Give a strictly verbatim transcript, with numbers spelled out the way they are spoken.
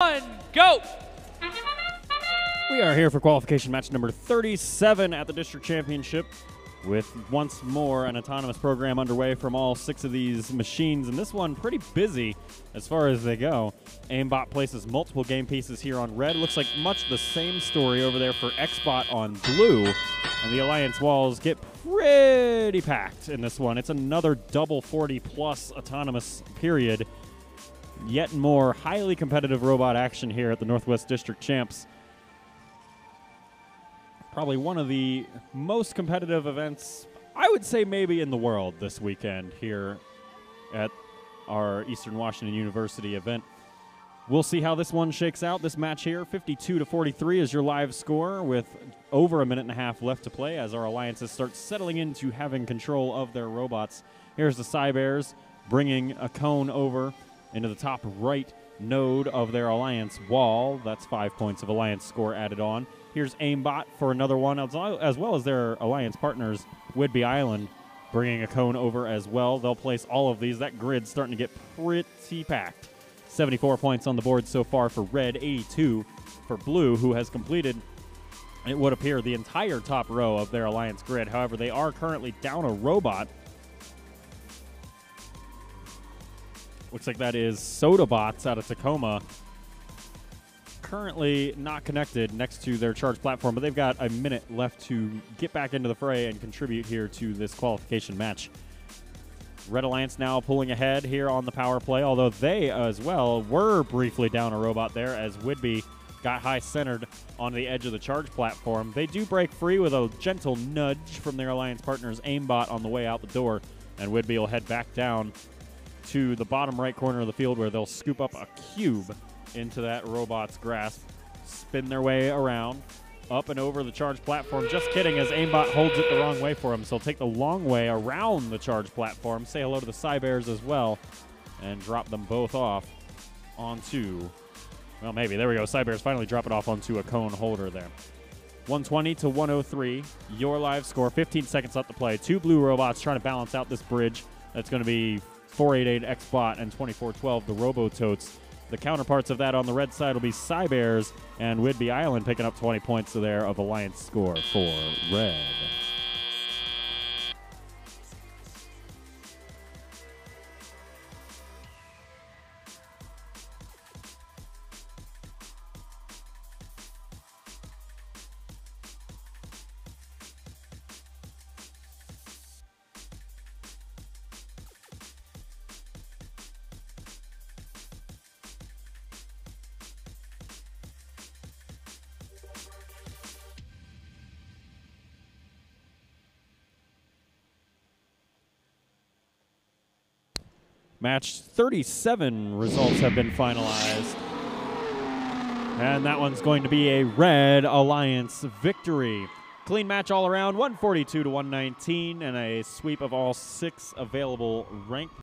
One, go! We are here for qualification match number thirty-seven at the District Championship, with once more an autonomous program underway from all six of these machines, and this one pretty busy as far as they go. Aimbot places multiple game pieces here on red. Looks like much the same story over there for X-Bot on blue, and the Alliance walls get pretty packed in this one. It's another double forty plus autonomous period. Yet more highly competitive robot action here at the Northwest District Champs. Probably one of the most competitive events, I would say maybe in the world this weekend here at our Eastern Washington University event. We'll see how this one shakes out. This match here, fifty-two to forty-three is your live score with over a minute and a half left to play as our alliances start settling into having control of their robots. Here's the Cybears bringing a cone over into the top right node of their alliance wall. That's five points of alliance score added on. Here's Aimbot for another one, as well as their alliance partners, Whidbey Island, bringing a cone over as well. They'll place all of these. That grid's starting to get pretty packed. seventy-four points on the board so far for red, eighty-two for blue, who has completed, it would appear, the entire top row of their alliance grid. However, they are currently down a robot. Looks like that is SodaBots out of Tacoma. Currently not connected next to their charge platform, but they've got a minute left to get back into the fray and contribute here to this qualification match. Red Alliance now pulling ahead here on the power play, although they as well were briefly down a robot there as Whidbey got high-centered on the edge of the charge platform. They do break free with a gentle nudge from their alliance partners Aimbot on the way out the door, and Whidbey will head back down to the bottom right corner of the field where they'll scoop up a cube into that robot's grasp, spin their way around, up and over the charge platform. Just kidding, as Aimbot holds it the wrong way for him, so he'll take the long way around the charge platform, say hello to the Cybears as well, and drop them both off onto, well maybe, there we go, Cybears finally drop it off onto a cone holder there. one twenty to one oh three, your live score, fifteen seconds left to play. Two blue robots trying to balance out this bridge. That's going to be four eighty-eight X-Bot and twenty-four twelve the RoboTotes. The counterparts of that on the red side will be Cybears and Whidbey Island, picking up twenty points there of alliance score for red. Match thirty-seven results have been finalized. And that one's going to be a Red Alliance victory. Clean match all around, one forty-two to one nineteen, and a sweep of all six available ranked